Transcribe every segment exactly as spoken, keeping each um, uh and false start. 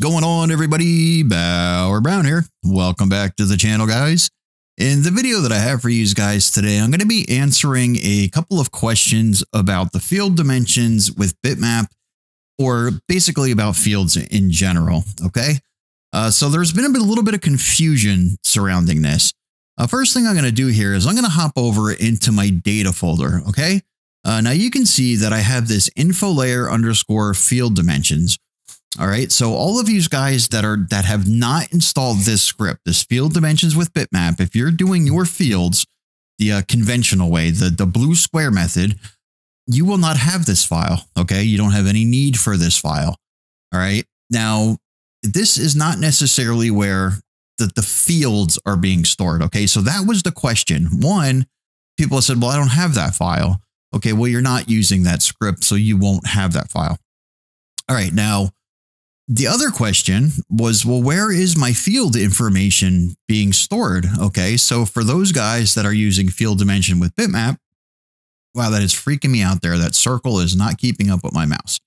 going on, everybody? Bauer Brown here. Welcome back to the channel, guys. In the video that I have for you guys today, I'm going to be answering a couple of questions about the field dimensions with bitmap, or basically about fields in general. Okay. Uh, so there's been a, bit, a little bit of confusion surrounding this. Uh, first thing I'm going to do here is I'm going to hop over into my data folder. Okay. Uh, now you can see that I have this info layer underscore field dimensions. All right. So all of you guys that are that have not installed this script, this field dimensions with bitmap, if you're doing your fields the uh, conventional way, the, the blue square method, you will not have this file. OK, you don't have any need for this file. All right. Now, this is not necessarily where the, the fields are being stored. OK, so that was the question. One, people said, well, I don't have that file. OK, well, you're not using that script, so you won't have that file. All right. Now, the other question was, well, where is my field information being stored? OK, so for those guys that are using field dimension with bitmap. Wow, that is freaking me out there. That circle is not keeping up with my mouse.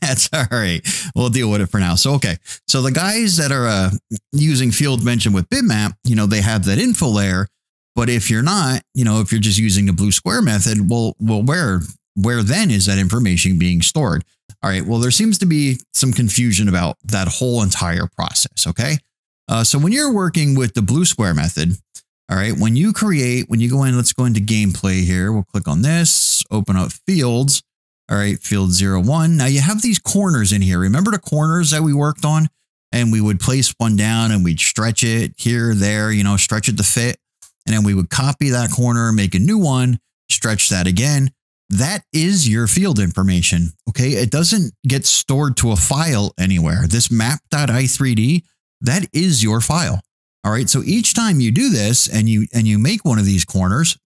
That's all right. We'll deal with it for now. So, okay. So the guys that are uh, using field dimension with bitmap, you know, they have that info layer. But if you're not, you know, if you're just using the blue square method, well, well, where, where then is that information being stored? All right. Well, there seems to be some confusion about that whole entire process. Okay. Uh, so when you're working with the blue square method, all right, when you create, when you go in, let's go into gameplay here. We'll click on this, open up fields. All right, field zero one. Now you have these corners in here. Remember the corners that we worked on, and we would place one down and we'd stretch it here, there, you know, stretch it to fit. And then we would copy that corner, make a new one, stretch that again. That is your field information. Okay. It doesn't get stored to a file anywhere. This map dot i three d, that is your file. All right. So each time you do this and you and you make one of these corners,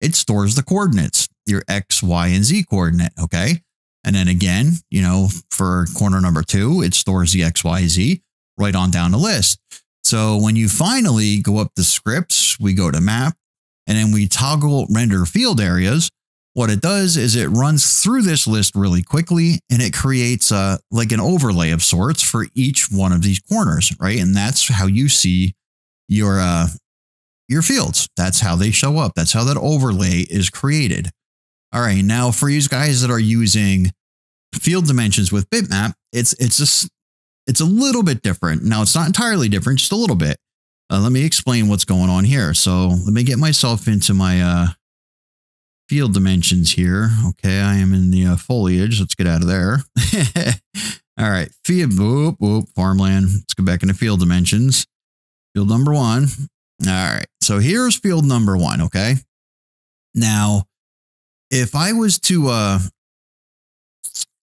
it stores the coordinates, your X, Y, and Z coordinate. OK. And then again, you know, for corner number two, it stores the X, Y, Z right on down the list. So when you finally go up the scripts, we go to map and then we toggle render field areas. What it does is it runs through this list really quickly and it creates a like an overlay of sorts for each one of these corners. Right. And that's how you see your, uh, your fields. That's how they show up. That's how that overlay is created. All right. Now for you guys that are using field dimensions with bitmap, it's, it's just, it's a little bit different. Now it's not entirely different, just a little bit. Uh, let me explain what's going on here. So let me get myself into my, uh, field dimensions here. Okay. I am in the uh, foliage. Let's get out of there. All right. Field, whoop, whoop, farmland. Let's go back into field dimensions. Field number one. All right. So here's field number one. Okay. Now, if I was to, uh,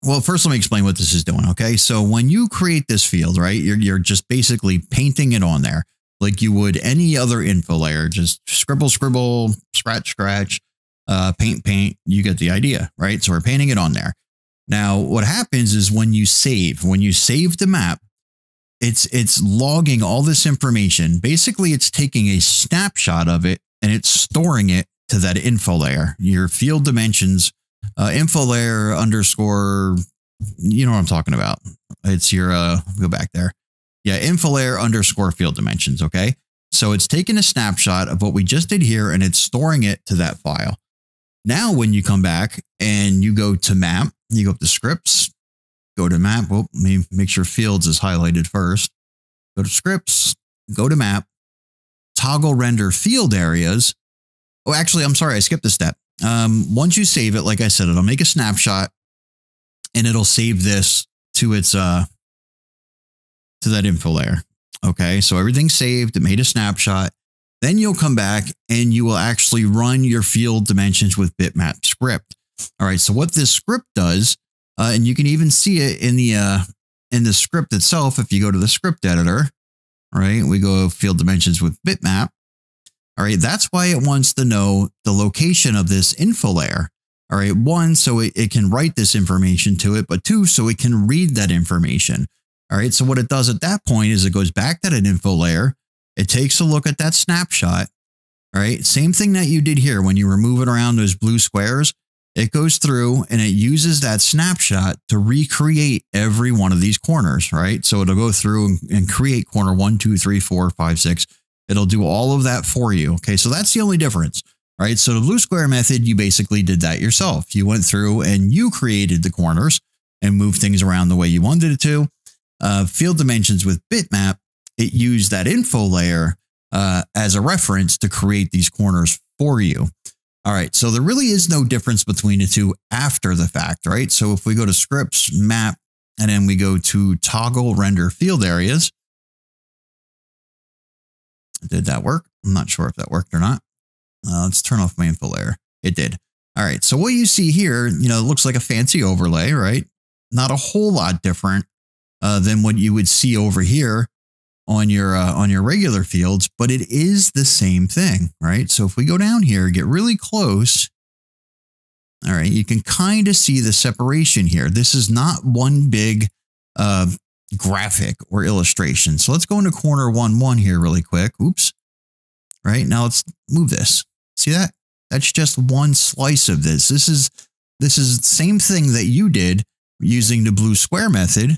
well, first let me explain what this is doing. Okay. So when you create this field, right, you're, you're just basically painting it on there like you would any other info layer, just scribble, scribble, scratch, scratch, uh, paint, paint, you get the idea, right? So we're painting it on there. Now what happens is when you save, when you save the map, It's it's logging all this information. Basically, it's taking a snapshot of it and it's storing it to that info layer, your field dimensions, uh, info layer underscore. You know what I'm talking about. It's your uh, go back there. Yeah. Info layer underscore field dimensions. OK, so it's taking a snapshot of what we just did here and it's storing it to that file. Now, when you come back and you go to map, you go up to scripts. Go to map. Well, let me make sure fields is highlighted first. Go to scripts, go to map, toggle render field areas. Oh, actually, I'm sorry. I skipped a step. Um, once you save it, like I said, it'll make a snapshot and it'll save this to its, uh, to that info layer. Okay. So everything's saved. It made a snapshot. Then you'll come back and you will actually run your field dimensions with bitmap script. All right. So what this script does, Uh, and you can even see it in the uh, in the script itself. If you go to the script editor, right, we go field dimensions with bitmap. All right. That's why it wants to know the location of this info layer. All right. One, so it, it can write this information to it, but two, so it can read that information. All right. So what it does at that point is it goes back to that info layer. It takes a look at that snapshot. All right. Same thing that you did here when you were moving around those blue squares. It goes through and it uses that snapshot to recreate every one of these corners, right? So it'll go through and create corner one, two, three, four, five, six. It'll do all of that for you. Okay, so that's the only difference, right? So the blue square method, you basically did that yourself. You went through and you created the corners and moved things around the way you wanted it to. Uh, field dimensions with bitmap, it used that info layer uh, as a reference to create these corners for you. All right, so there really is no difference between the two after the fact, right? So if we go to scripts, map, and then we go to toggle render field areas. Did that work? I'm not sure if that worked or not. Uh, let's turn off my info layer. It did. All right. So what you see here, you know, it looks like a fancy overlay, right? Not a whole lot different uh, than what you would see over here on your uh, on your regular fields, but it is the same thing, right? So if we go down here, get really close. All right, you can kind of see the separation here. This is not one big uh, graphic or illustration. So let's go into corner one one here really quick. Oops. Right now, let's move this. See that? That's just one slice of this. This is this is the same thing that you did using the blue square method.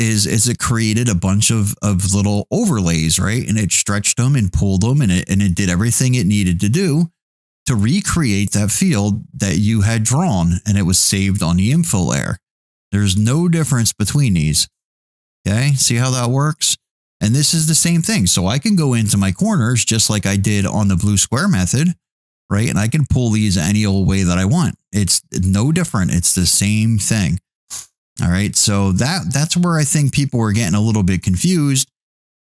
Is is it created a bunch of of little overlays, right? And it stretched them and pulled them, and it and it did everything it needed to do to recreate that field that you had drawn, and it was saved on the info layer. There's no difference between these. Okay, see how that works? And this is the same thing. So I can go into my corners just like I did on the blue square method, right? And I can pull these any old way that I want. It's no different. It's the same thing. All right. So that that's where I think people were getting a little bit confused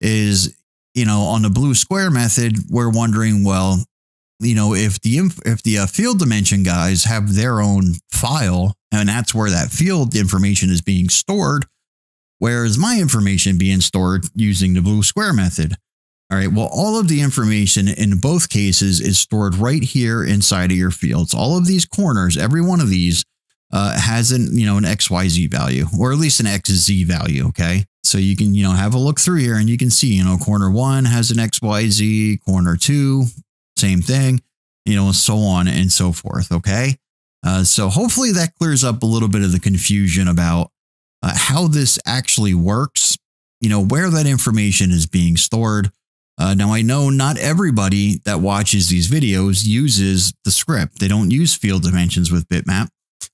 is, you know, on the blue square method, we're wondering, well, you know, if the if the uh, field dimension guys have their own file and that's where that field information is being stored, where is my information being stored using the blue square method? All right. Well, all of the information in both cases is stored right here inside of your fields. All of these corners, every one of these uh, has an, you know, an X Y Z value, or at least an X Z value. Okay. So you can, you know, have a look through here and you can see, you know, corner one has an X Y Z, corner two, same thing, you know, and so on and so forth. Okay. Uh, so hopefully that clears up a little bit of the confusion about Uh, how this actually works, you know, where that information is being stored. Uh, now, I know not everybody that watches these videos uses the script. They don't use field dimensions with bitmap.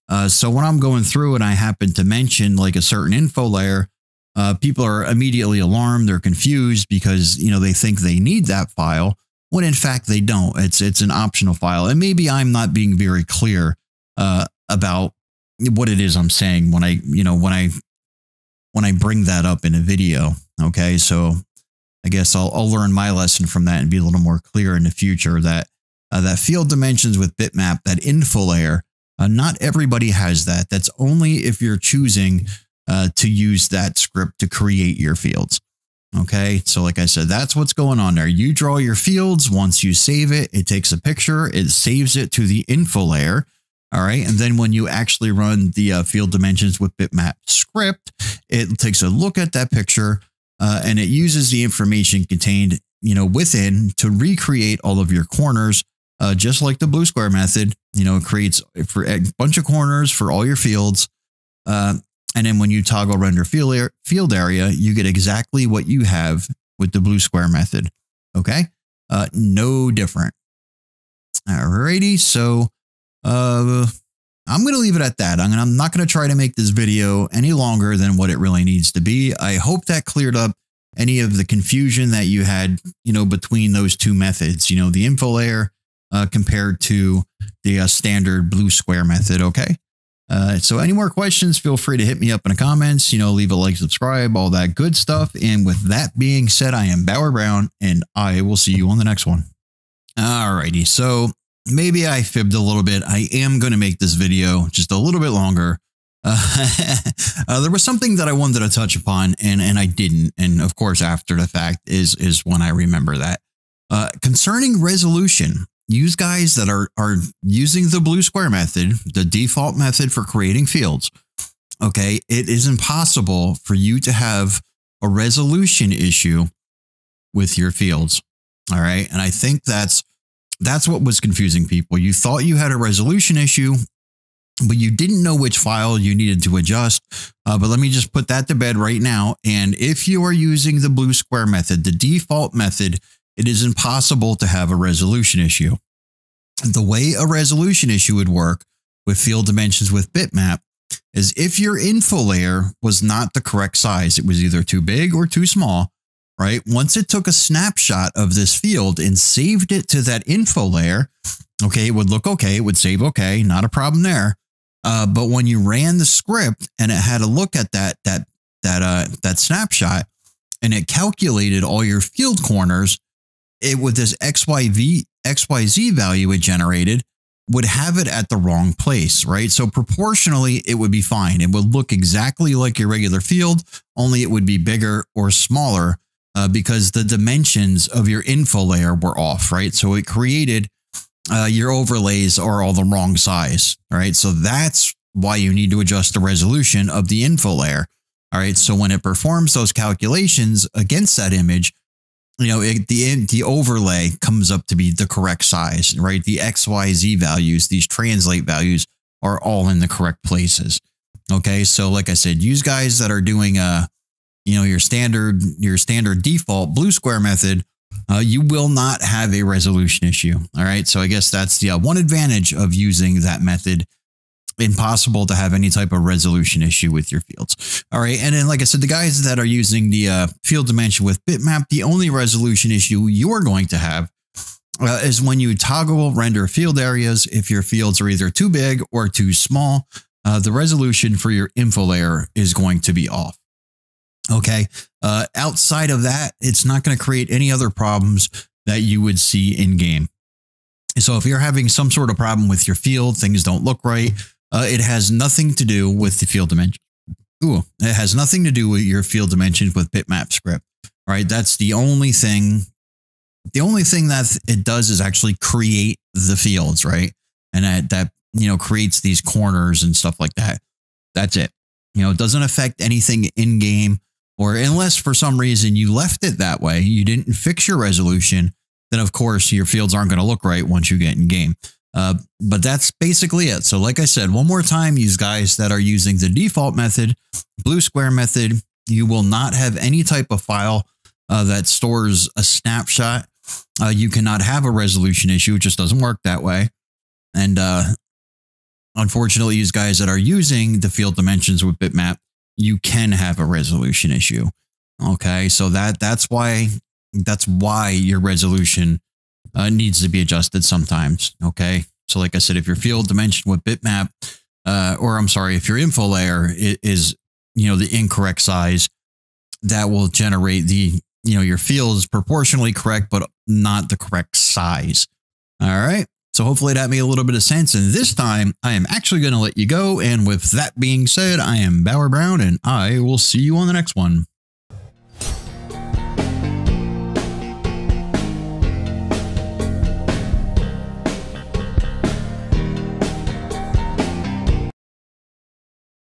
Uh, so when I'm going through and I happen to mention like a certain info layer, uh, people are immediately alarmed. They're confused because, you know, they think they need that file when in fact they don't. It's it's an optional file. And maybe I'm not being very clear uh, about what it is I'm saying when I, you know, when I, when I bring that up in a video. Okay. So I guess I'll, I'll learn my lesson from that and be a little more clear in the future that, uh, that field dimensions with bitmap, that info layer, uh, not everybody has that. That's only if you're choosing, uh, to use that script to create your fields. Okay. So like I said, that's what's going on there. You draw your fields. Once you save it, it takes a picture, it saves it to the info layer. All right. And then when you actually run the uh, field dimensions with bitmap script, it takes a look at that picture uh, and it uses the information contained, you know, within to recreate all of your corners, uh, just like the blue square method. You know, it creates for a bunch of corners for all your fields. Uh, and then when you toggle render field area, field area, you get exactly what you have with the blue square method. OK, uh, no different. All righty. So. Uh, I'm going to leave it at that. I'm, gonna, I'm not going to try to make this video any longer than what it really needs to be. I hope that cleared up any of the confusion that you had, you know, between those two methods, you know, the info layer uh, compared to the uh, standard blue square method. Okay. Uh, so any more questions, feel free to hit me up in the comments, you know, leave a like, subscribe, all that good stuff. And with that being said, I am Bauer Brown and I will see you on the next one. All righty. So maybe I fibbed a little bit. I am going to make this video just a little bit longer. Uh, uh, there was something that I wanted to touch upon and, and I didn't. And of course, after the fact is, is when I remember that. Uh, concerning resolution, you guys that are, are using the blue square method, the default method for creating fields. Okay. It is impossible for you to have a resolution issue with your fields. All right. And I think that's That's what was confusing people. You thought you had a resolution issue but you didn't know which file you needed to adjust. Uh, but let me just put that to bed right now. And if you are using the Blue Square method, the default method, it is impossible to have a resolution issue. The way a resolution issue would work with field dimensions with bitmap is if your info layer was not the correct size, it was either too big or too small, right? Once it took a snapshot of this field and saved it to that info layer, okay, it would look okay, it would save okay, not a problem there. Uh, but when you ran the script and it had a look at that that that uh, that snapshot and it calculated all your field corners, it with this X Y Z value it generated would have it at the wrong place, right? So proportionally, it would be fine. It would look exactly like your regular field, only it would be bigger or smaller uh, because the dimensions of your info layer were off, right? So it created uh, your overlays are all the wrong size, all right? So that's why you need to adjust the resolution of the info layer, all right? So when it performs those calculations against that image, you know, it, the the overlay comes up to be the correct size, right? The X Y Z values, these translate values are all in the correct places. Okay. So like I said, use guys that are doing, uh, you know, your standard, your standard default Blue Square method, uh, you will not have a resolution issue. All right. So I guess that's the uh, one advantage of using that method. Impossible to have any type of resolution issue with your fields. All right. And then, like I said, the guys that are using the uh, field dimension with bitmap, the only resolution issue you're going to have uh, is when you toggle render field areas. If your fields are either too big or too small, uh, the resolution for your info layer is going to be off. Okay. Uh, outside of that, it's not going to create any other problems that you would see in game. So if you're having some sort of problem with your field, things don't look right. Uh, it has nothing to do with the field dimension. Ooh, it has nothing to do with your field dimensions with bitmap script. All right. That's the only thing. The only thing that it does is actually create the fields. Right. And that, that, you know, creates these corners and stuff like that. That's it. You know, it doesn't affect anything in game, or unless for some reason you left it that way, you didn't fix your resolution. Then of course your fields aren't going to look right once you get in game. Uh, but that's basically it. So like I said, one more time, you guys that are using the default method, Blue Square method, you will not have any type of file uh, that stores a snapshot. Uh, you cannot have a resolution issue. It just doesn't work that way. And uh, unfortunately, you guys that are using the field dimensions with bitmap, you can have a resolution issue. Okay, so that that's why that's why your resolution Uh, needs to be adjusted sometimes. Okay. So like I said, if your field dimension with bitmap, uh, or I'm sorry, if your info layer is, is, you know, the incorrect size, that will generate the, you know, your field is proportionally correct, but not the correct size. All right. So hopefully that made a little bit of sense. And this time I am actually going to let you go. And with that being said, I am Bauer Brown and I will see you on the next one.